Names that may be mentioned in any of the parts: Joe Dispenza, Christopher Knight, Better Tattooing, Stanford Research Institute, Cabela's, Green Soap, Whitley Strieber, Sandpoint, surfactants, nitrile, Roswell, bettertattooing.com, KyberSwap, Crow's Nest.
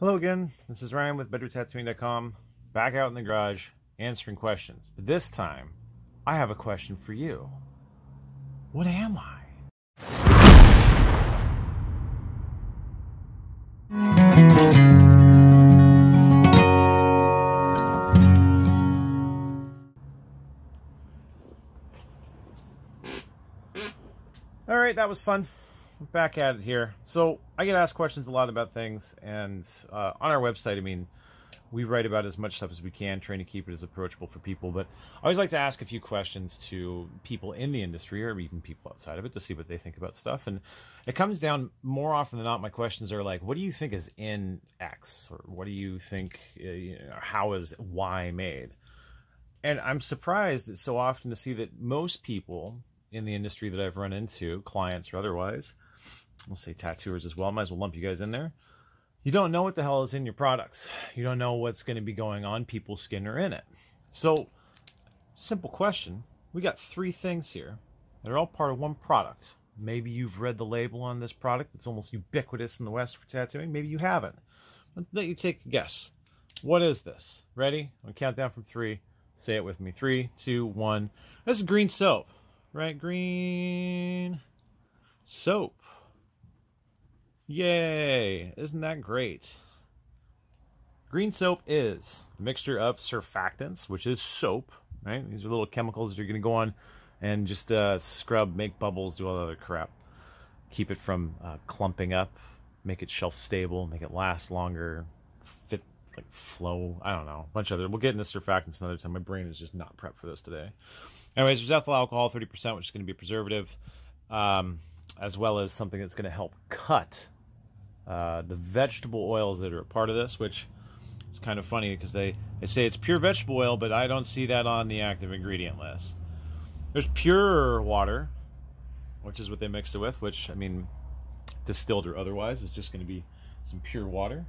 Hello again, this is Ryan with bettertattooing.com, back out in the garage answering questions. But this time, I have a question for you. What am I? Alright, that was fun. Back at it here. So I get asked questions a lot about things, and on our website, I mean, we write about as much stuff as we can, trying to keep it as approachable for people. But I always like to ask a few questions to people in the industry or even people outside of it to see what they think about stuff. And it comes down more often than not. My questions are like, what do you think is in X, or what do you think? How is Y made? And I'm surprised so often to see that most people in the industry that I've run into, clients or otherwise, we'll say tattooers as well, might as well lump you guys in there. You don't know what the hell is in your products. You don't know what's going to be going on people's skin or in it. So, simple question. We got three things here that are all part of one product. Maybe you've read the label on this product. It's almost ubiquitous in the West for tattooing. Maybe you haven't. Let's let you take a guess. What is this? Ready? I'll count down from three. Say it with me. 3, 2, 1. This is Green Soap, right? Green Soap. Yay! Isn't that great? Green soap is a mixture of surfactants, which is soap, right? These are little chemicals that you're going to go on and just scrub, make bubbles, do all the other crap. Keep it from clumping up, make it shelf stable, make it last longer, fit, like flow, I don't know, a bunch of other. We'll get into surfactants another time. My brain is just not prepped for this today. Anyways, there's ethyl alcohol, 30%, which is going to be a preservative, as well as something that's going to help cut the vegetable oils that are a part of this, which is kind of funny because they say it's pure vegetable oil, but I don't see that on the active ingredient list. There's pure water, which is what they mixed it with, which, I mean, distilled or otherwise, is just going to be some pure water.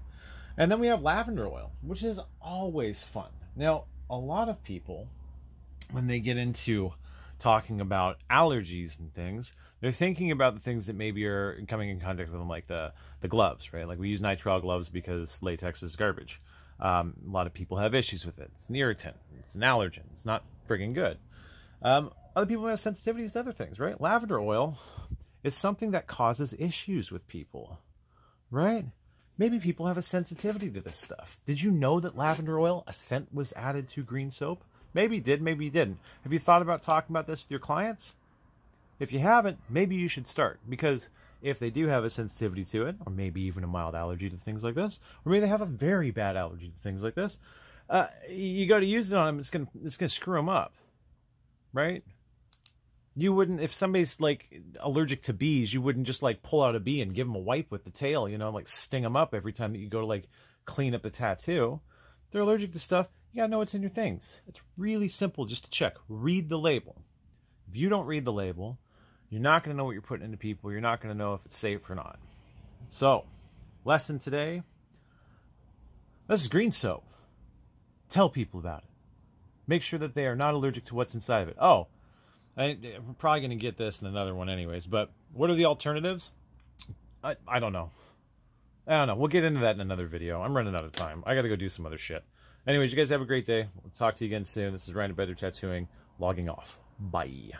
And then we have lavender oil, which is always fun. Now, a lot of people, when they get into talking about allergies and things, they're thinking about the things that maybe are coming in contact with them, like the gloves, right? Like we use nitrile gloves because latex is garbage. A lot of people have issues with it. It's an irritant. It's an allergen. It's not friggin' good. Other people have sensitivities to other things, right? Lavender oil is something that causes issues with people, right? Maybe people have a sensitivity to this stuff. Did you know that lavender oil, a scent, was added to Green Soap? Maybe you did, maybe you didn't. Have you thought about talking about this with your clients? If you haven't, maybe you should start, because if they do have a sensitivity to it, or maybe even a mild allergy to things like this, or maybe they have a very bad allergy to things like this, you go to use it on them, it's gonna screw them up, right? You wouldn't, if somebody's like allergic to bees, you wouldn't just like pull out a bee and give them a wipe with the tail, you know, like sting them up every time that you go to like clean up the tattoo. If they're allergic to stuff, you gotta know what's in your things. It's really simple just to check. Read the label. If you don't read the label, you're not gonna know what you're putting into people. You're not gonna know if it's safe or not. So, lesson today. This is Green Soap. Tell people about it. Make sure that they are not allergic to what's inside of it. Oh, I'm probably gonna get this in another one anyways, but what are the alternatives? I don't know. I don't know. We'll get into that in another video. I'm running out of time. I gotta go do some other shit. Anyways, you guys have a great day. We'll talk to you again soon. This is Ryan at Better Tattooing, logging off. Bye.